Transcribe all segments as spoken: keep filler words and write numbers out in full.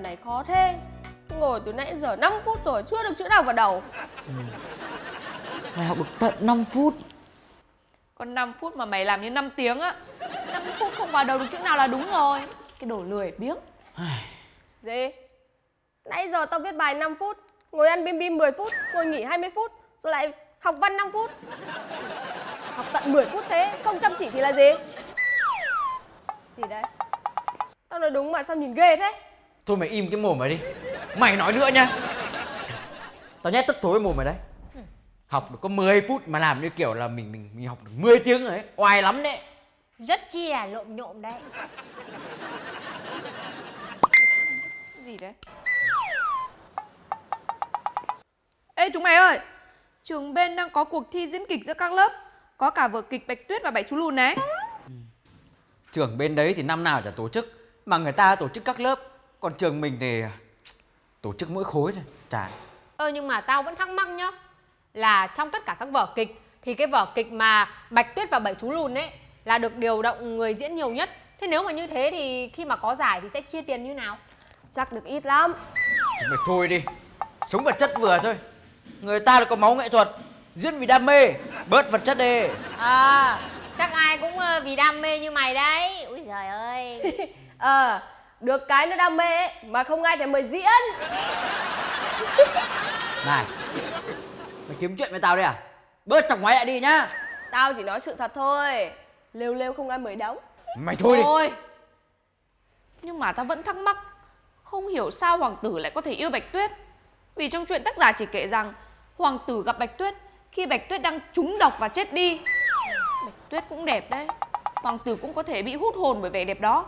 lần này khó thế. Ngồi từ nãy giờ năm phút rồi chưa được chữ nào vào đầu. Ừ. Mày học được tận năm phút. Còn năm phút mà mày làm như năm tiếng á. Năm phút không vào đầu được chữ nào là đúng rồi. Cái đồ lười biếng. Gì? Nãy giờ tao viết bài năm phút, ngồi ăn bim bim mười phút, ngồi nghỉ hai mươi phút, rồi lại học văn năm phút. Học tận mười phút thế, không chăm chỉ thì là gì? Gì đấy? Tao nói đúng mà sao nhìn ghê thế? Thôi mày im cái mồm mày đi. Mày nói nữa nha. Tao nhét tức thối cái mồm mày đấy. Ừ. Học được có mười phút mà làm như kiểu là mình mình, mình học được mười tiếng rồi đấy. Oai lắm đấy. Rất chi là lộm nhộm đấy. Gì đấy? Ê chúng mày ơi! Trường bên đang có cuộc thi diễn kịch giữa các lớp. Có cả vở kịch Bạch Tuyết và Bảy Chú Lùn đấy. Ừ. Trường bên đấy thì năm nào chả tổ chức. Mà người ta tổ chức các lớp. Còn trường mình thì tổ chức mỗi khối thôi. Chả... Ơ ờ, nhưng mà tao vẫn thắc mắc nhá. Là trong tất cả các vở kịch thì cái vở kịch mà Bạch Tuyết và Bảy Chú Lùn ấy là được điều động người diễn nhiều nhất. Thế nếu mà như thế thì khi mà có giải thì sẽ chia tiền như nào? Chắc được ít lắm. Mày thôi đi. Sống vật chất vừa thôi. Người ta là có máu nghệ thuật. Diễn vì đam mê. Bớt vật chất đi. À, chắc ai cũng vì đam mê như mày đấy. Úi giời ơi. Ờ à, được cái nó đam mê ấy, mà không ai thèm mời diễn. Này, mày kiếm chuyện với tao đây à? Bớt chọc ngoáy lại đi nhá. Tao chỉ nói sự thật thôi. Lêu lêu không ai mời đóng. Mày thôi đi. Thôi. Nhưng mà tao vẫn thắc mắc, không hiểu sao Hoàng Tử lại có thể yêu Bạch Tuyết. Vì trong chuyện tác giả chỉ kể rằng Hoàng Tử gặp Bạch Tuyết khi Bạch Tuyết đang trúng độc và chết đi. Bạch Tuyết cũng đẹp đấy. Hoàng Tử cũng có thể bị hút hồn bởi vẻ đẹp đó.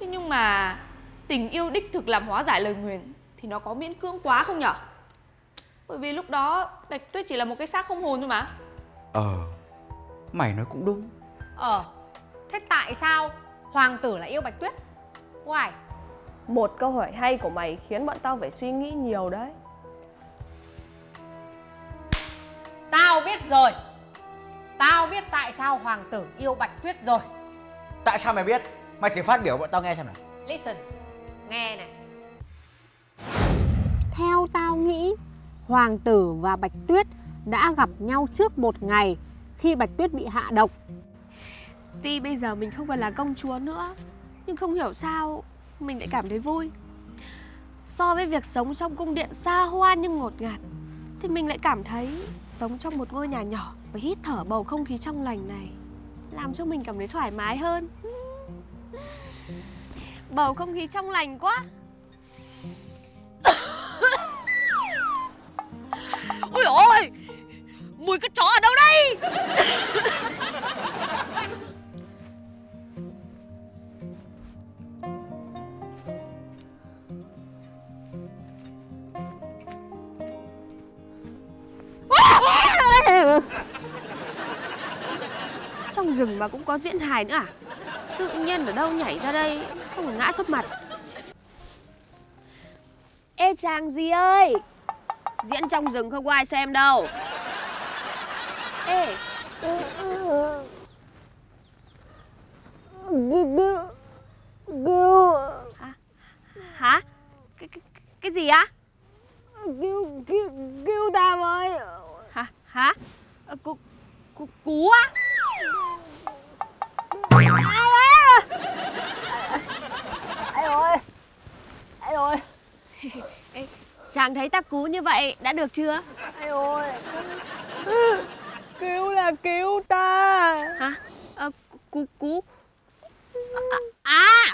Thế nhưng mà tình yêu đích thực làm hóa giải lời nguyền thì nó có miễn cưỡng quá không nhở? Bởi vì lúc đó Bạch Tuyết chỉ là một cái xác không hồn thôi mà. Ờ, mày nói cũng đúng. Ờ, thế tại sao Hoàng Tử lại yêu Bạch Tuyết? Why? Một câu hỏi hay của mày khiến bọn tao phải suy nghĩ nhiều đấy. Tao biết rồi. Tao biết tại sao Hoàng Tử yêu Bạch Tuyết rồi. Tại sao mày biết? Mày thử phát biểu bọn tao nghe xem nào. Listen, nghe này. Theo tao nghĩ, Hoàng Tử và Bạch Tuyết đã gặp nhau trước một ngày khi Bạch Tuyết bị hạ độc. Tuy bây giờ mình không còn là công chúa nữa, nhưng không hiểu sao mình lại cảm thấy vui. So với việc sống trong cung điện xa hoa nhưng ngột ngạt, thì mình lại cảm thấy sống trong một ngôi nhà nhỏ và hít thở bầu không khí trong lành này làm cho mình cảm thấy thoải mái hơn. Bầu không khí trong lành quá. Ôi ôi, mùi cái chó ở đâu đây? Trong rừng mà cũng có diễn hài nữa à? Tự nhiên ở đâu nhảy ra đây xong rồi ngã sấp mặt. Ê chàng gì ơi, diễn trong rừng không có ai xem đâu. Ê hả? Hả? Cái, cái, cái gì á? Cứu, cứu, cứu ta với. Hả? Hả? Cú, cú, cú á? Ai đấy? Ai rồi? Ai rồi? Chàng thấy ta cú như vậy đã được chưa? Ai rồi? Cứu là cứu ta. Hả? À, cú cú. À, à,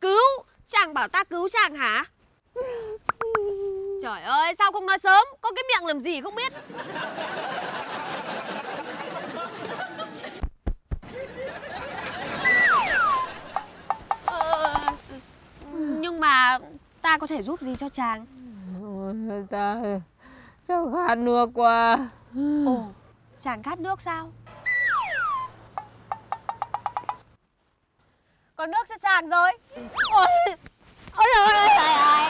cứu. Chàng bảo ta cứu chàng hả? Trời ơi, sao không nói sớm? Có cái miệng làm gì không biết. Nhưng mà ta có thể giúp gì cho chàng? Ta... ta khát nước quá. Ồ, chàng khát nước sao? Có nước cho chàng rồi. Ôi, ôi trời ơi, trời ơi.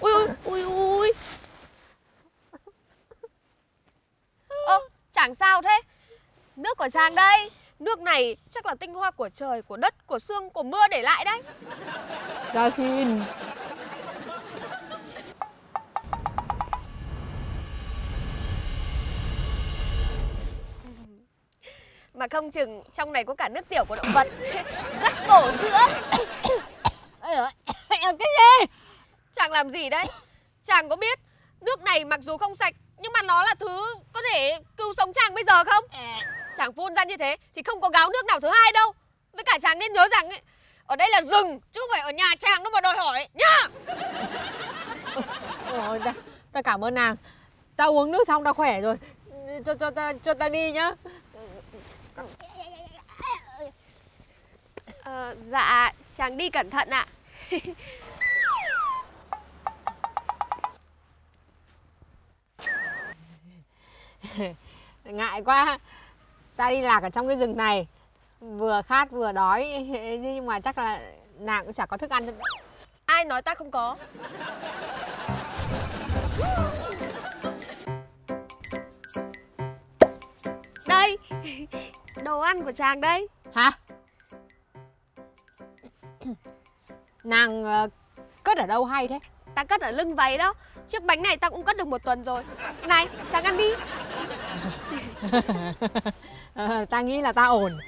Ui, ui, ui, ui. Ơ, chàng sao thế? Nước của chàng đây. Nước này chắc là tinh hoa của trời, của đất, của sương, của mưa để lại đấy. Ra xin. Mà không chừng trong này có cả nước tiểu của động vật. Rất bổ dưỡng. Cái gì? Chàng làm gì đấy? Chàng có biết nước này mặc dù không sạch nhưng mà nó là thứ có thể cứu sống chàng bây giờ không? Chàng phun ra như thế thì không có gáo nước nào thứ hai đâu. Với cả chàng nên nhớ rằng ấy, ở đây là rừng chứ không phải ở nhà chàng đâu mà đòi hỏi nhá. Ôi, ta, ta cảm ơn nàng. Ta uống nước xong ta khỏe rồi. Cho cho ta cho ta đi nhá. À, dạ chàng đi cẩn thận ạ. Ngại quá, ta đi lạc ở trong cái rừng này, vừa khát vừa đói, nhưng mà chắc là nàng cũng chả có thức ăn. Ai nói ta không có? Đây, đồ ăn của chàng đây. Hả? Nàng uh, cất ở đâu hay thế? Ta cất ở lưng váy đó. Chiếc bánh này ta cũng cất được một tuần rồi. Này, chàng ăn đi. ờ, Ta nghĩ là ta ổn.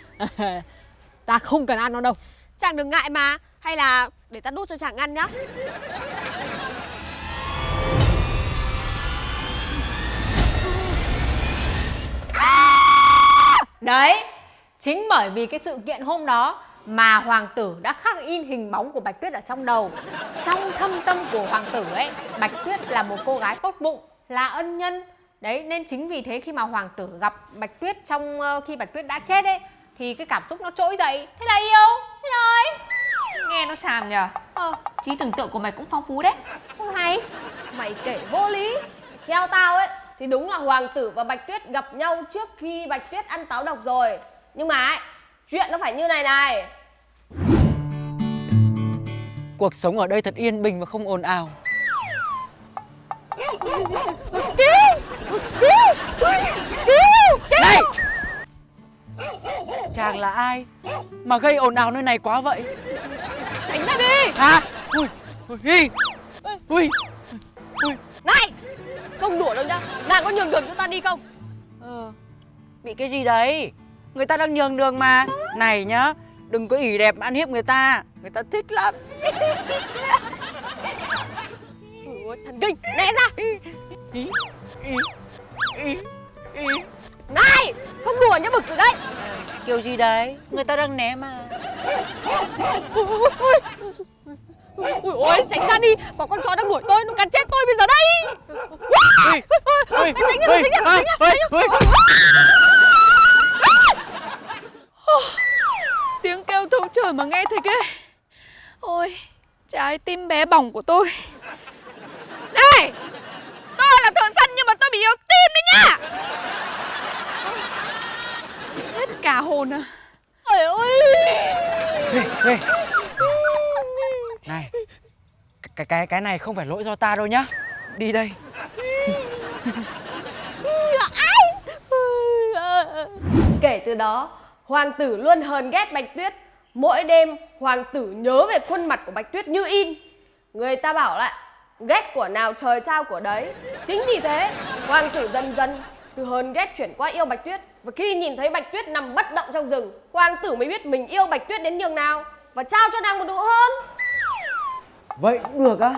Ta không cần ăn nó đâu. Chàng đừng ngại mà. Hay là để ta đút cho chàng ăn nhá. Đấy, chính bởi vì cái sự kiện hôm đó mà hoàng tử đã khắc in hình bóng của Bạch Tuyết ở trong đầu. Trong thâm tâm của hoàng tử ấy, Bạch Tuyết là một cô gái tốt bụng, là ân nhân. Đấy, nên chính vì thế khi mà hoàng tử gặp Bạch Tuyết trong khi Bạch Tuyết đã chết ấy, thì cái cảm xúc nó trỗi dậy. Thế là yêu, thế rồi. Nghe nó xàm nhờ. Ờ, trí tưởng tượng của mày cũng phong phú đấy. Không hay. Mày kể vô lý. Theo tao ấy, thì đúng là hoàng tử và Bạch Tuyết gặp nhau trước khi Bạch Tuyết ăn táo độc rồi. Nhưng mà ấy, chuyện nó phải như này này. Cuộc sống ở đây thật yên bình và không ồn ào. Này! Chàng là ai mà gây ồn ào nơi này quá vậy? Tránh ra đi! Hả? Ui! Ui! Ui! Ui! Này! Không đùa đâu nhá! Nàng có nhường đường cho ta đi không? Ờ... Bị cái gì đấy? Người ta đang nhường đường mà. Này nhá, đừng có ỷ đẹp mà ăn hiếp người ta. Người ta thích lắm. Ủa, thần kinh, né ra. Này, không đùa nhá, bực rồi đấy. Kiểu gì đấy, người ta đang né mà. Ui ôi, tránh ra đi, có con chó đang đuổi tôi, nó cắn chết tôi bây giờ đây. Mày tránh ra, tránh ra, tránh ra. Tiếng kêu thấu trời mà nghe thấy ghê. Ôi, trái tim bé bỏng của tôi. Này, tôi là thợ săn nhưng mà tôi bị yếu tim đấy nhá. Hết cả hồn à. Ôi ôi. Ê, ê. Này, cái cái cái này không phải lỗi do ta đâu nhá. Đi đây. Kể từ đó, hoàng tử luôn hờn ghét Bạch Tuyết. Mỗi đêm hoàng tử nhớ về khuôn mặt của Bạch Tuyết như in. Người ta bảo lại, ghét của nào trời trao của đấy. Chính vì thế hoàng tử dần dần từ hờn ghét chuyển qua yêu Bạch Tuyết. Và khi nhìn thấy Bạch Tuyết nằm bất động trong rừng, hoàng tử mới biết mình yêu Bạch Tuyết đến nhường nào và trao cho nàng một nụ hôn. Vậy cũng được á?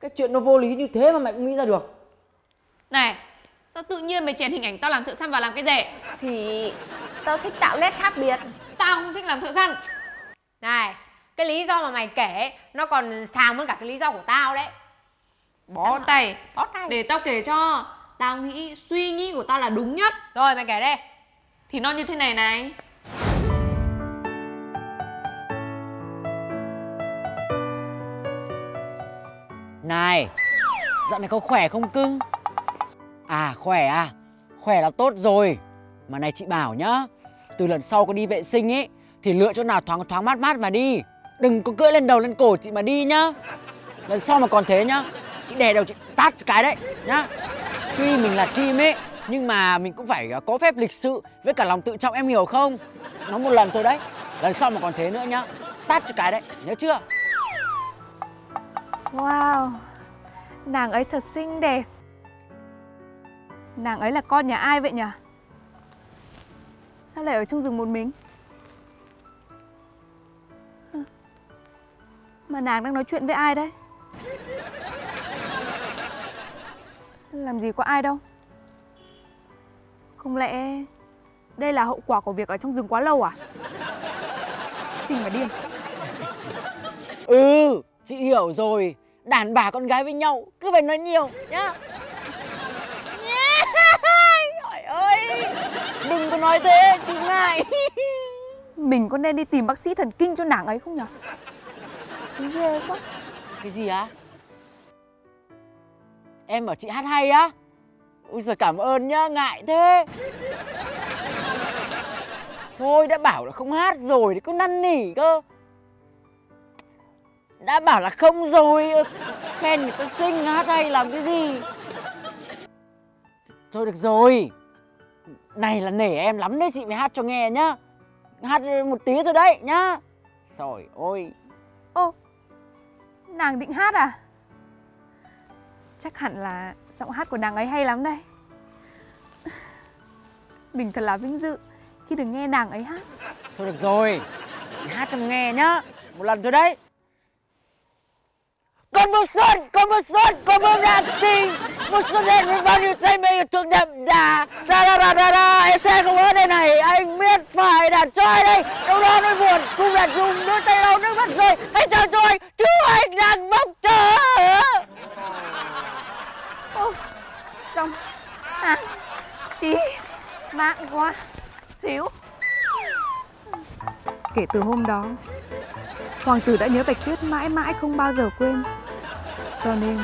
Cái chuyện nó vô lý như thế mà mày cũng nghĩ ra được? Này, sao tự nhiên mày chèn hình ảnh tao làm thợ săn vào làm cái gì? Thì tao thích tạo nét khác biệt. Tao không thích làm thợ săn. Này, cái lý do mà mày kể nó còn xàm hơn cả cái lý do của tao đấy. Bó tay, bó tay. Để tao kể cho. Tao nghĩ suy nghĩ của tao là đúng nhất. Rồi mày kể đây. Thì nó như thế này này. Này, dạo này có khỏe không cưng? À khỏe à, khỏe là tốt rồi. Mà này chị bảo nhá, từ lần sau có đi vệ sinh ấy thì lựa chỗ nào thoáng thoáng mát mát mà đi. Đừng có cưỡi lên đầu lên cổ chị mà đi nhá. Lần sau mà còn thế nhá, chị đè đầu chị tát cái đấy nhá. Tuy mình là chim ấy nhưng mà mình cũng phải có phép lịch sự với cả lòng tự trọng, em hiểu không? Nó một lần thôi đấy, lần sau mà còn thế nữa nhá, tát cho cái đấy, nhớ chưa? Wow, nàng ấy thật xinh đẹp. Nàng ấy là con nhà ai vậy nhỉ? Sao lại ở trong rừng một mình? Mà nàng đang nói chuyện với ai đấy? Làm gì có ai đâu. Không lẽ đây là hậu quả của việc ở trong rừng quá lâu à? Tình mà điên. Ừ, chị hiểu rồi. Đàn bà con gái với nhau cứ phải nói nhiều nhá. Trời ơi, đừng có nói thế, chị ngại. Mình có nên đi tìm bác sĩ thần kinh cho nàng ấy không nhỉ? Ghê quá. Cái gì á? Em bảo chị hát hay á. Ui giời, cảm ơn nhá, ngại thế. Thôi đã bảo là không hát rồi thì cứ năn nỉ cơ. Đã bảo là không rồi, khen người ta xinh, hát hay làm cái gì. Thôi được rồi, này là nể em lắm đấy, chị mới hát cho nghe nhá. Hát một tí rồi đấy nhá. Trời ơi. Ô, nàng định hát à? Chắc hẳn là giọng hát của nàng ấy hay lắm đây. Mình thật là vinh dự khi được nghe nàng ấy hát. Thôi được rồi, hát cho nghe nhá, một lần thôi đấy. Con bướm xuân, con bướm xuân, con bướm đa tình, một xuân đen với bao nhiêu say mê yêu thương đậm đà. Ra ra ra ra ra, em xe không ở đây này, anh biết phải đàn trai đây. Đâu đó nỗi buồn cùng đàn dùng, đôi tay lau nước mắt rồi. Hãy chào cho anh, chứ anh đang mong chờ. Ô, xong, à, chí, mạng quá, xíu. Kể từ hôm đó, hoàng tử đã nhớ Bạch Tuyết mãi mãi không bao giờ quên. Cho nên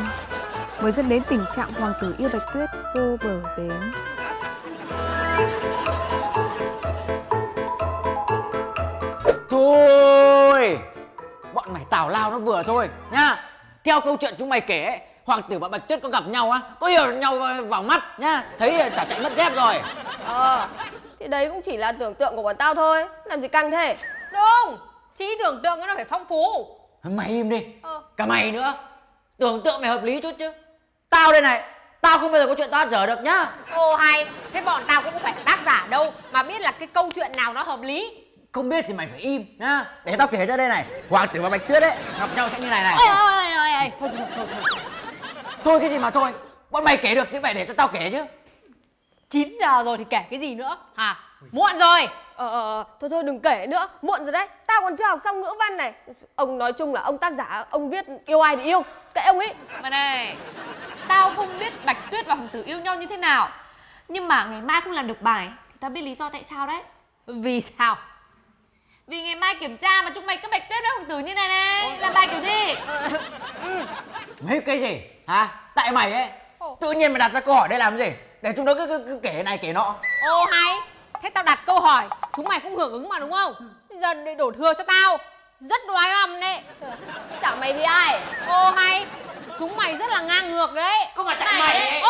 mới dẫn đến tình trạng hoàng tử yêu Bạch Tuyết vô bờ bến. Thôi, bọn mày tào lao nó vừa thôi nhá. Theo câu chuyện chúng mày kể, hoàng tử và Bạch Tuyết có gặp nhau á, có hiểu nhau vào mắt nhá, thấy chả chạy mất dép rồi. Ờ, à, thì đấy cũng chỉ là tưởng tượng của bọn tao thôi, làm gì căng thế. Đúng, trí tưởng tượng nó phải phong phú. Mày im đi, ờ. Cả mày nữa. Tưởng tượng mày hợp lý chút chứ. Tao đây này, tao không bao giờ có chuyện tao hát dở được nhá. Ồ hay, thế bọn tao cũng không phải là tác giả đâu, mà biết là cái câu chuyện nào nó hợp lý. Không biết thì mày phải im nhá. Để tao kể ra đây này, hoàng tử và Bạch Tuyết ấy gặp nhau sẽ như này này. Ôi ôi ôi ôi. Thôi, thôi, thôi, thôi. Thôi cái gì mà thôi. Bọn mày kể được thì phải để cho tao kể chứ. Chín giờ rồi thì kể cái gì nữa hả? Muộn rồi. Ờ, ờ, thôi thôi đừng kể nữa, muộn rồi đấy. Tao còn chưa học xong ngữ văn này. Ông nói chung là ông tác giả, ông viết yêu ai thì yêu, kệ ông ấy. Mà này, tao không biết Bạch Tuyết và hoàng tử yêu nhau như thế nào, nhưng mà ngày mai không làm được bài, tao biết lý do tại sao đấy. Vì sao? Vì ngày mai kiểm tra mà chúng mày cứ Bạch Tuyết với hoàng tử như này này, làm bài kiểu gì? Ừ. Mấy cái gì? Hả? Tại mày ấy. Ồ. Tự nhiên mày đặt ra câu hỏi đây làm gì? Để chúng nó cứ, cứ, cứ kể này kể nọ. Ô hay, thế tao đặt câu hỏi, chúng mày cũng hưởng ứng mà đúng không? Bây giờ để đổ thừa cho tao, rất đoái oăm đấy. Chả mày thì ai? Ô hay, chúng mày rất là ngang ngược đấy. Không phải tại mày đấy.